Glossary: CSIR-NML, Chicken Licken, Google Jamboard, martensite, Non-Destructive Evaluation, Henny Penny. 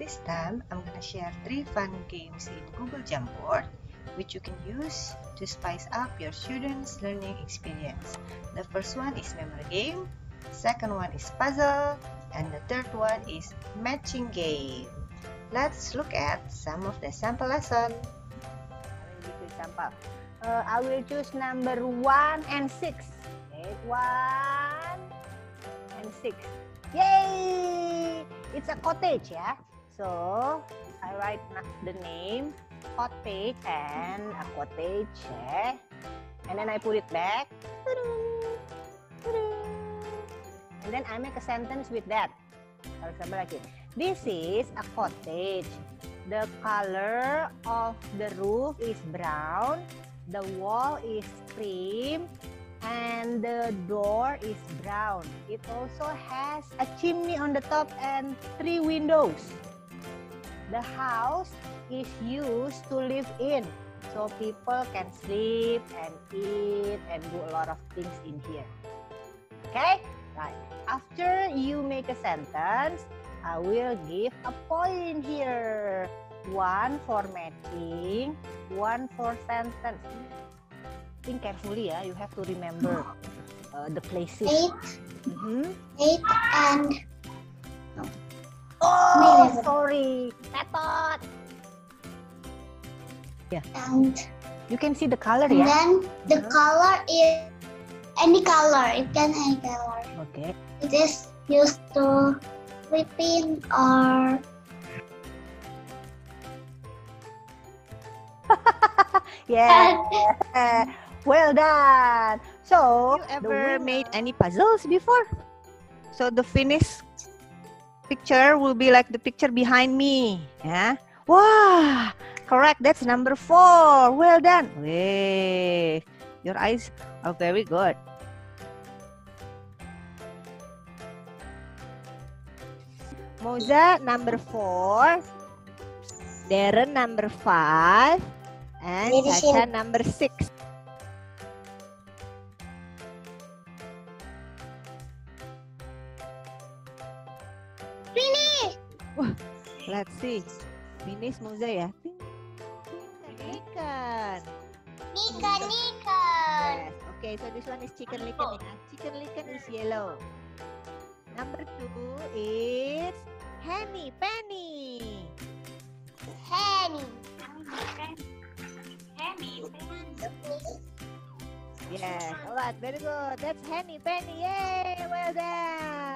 This time, I'm gonna share 3 fun games in Google Jamboard, which you can use to spice up your students' learning experience. The first one is memory game, second one is puzzle, and the third one is matching game. Let's look at some of the sample lesson. I will choose number 1 and 6. Okay, 1 and 6. Yay! It's a cottage, yeah? So, I write the name, cottage and a cottage, yeah? And then I put it back. And then I make a sentence with that. For example, like this. This is a cottage. The color of the roof is brown. The wall is cream. And the door is brown. It also has a chimney on the top and 3 windows. The house is used to live in, so people can sleep and eat and do a lot of things in here. Okay? Right. After you make a sentence, I will give a point here. 1 for matching, 1 for sentence. Think carefully, yeah. You have to remember the places. 8 and... Oh, 11. Sorry. Tetot. Yeah. And you can see the color, and yeah? And then the color is any color. It can any color. Okay. It is used to whipping or... yeah. Well done. So, have you ever made any puzzles before? So the finished picture will be like the picture behind me. Yeah. Wow. Correct. That's number 4. Well done. Wait. Your eyes are very good. Moza number 4. Darren number 5. And Sasha number 6. Let's see. Finish Moza ya. Licken. Licken, Licken. Yes. Okay, so this one is Chicken Licken. Chicken Licken is yellow. Number 2 is Henny Penny. Henny. Henny Penny. Yes. Alright, very good. That's Henny Penny. Yay! Well done.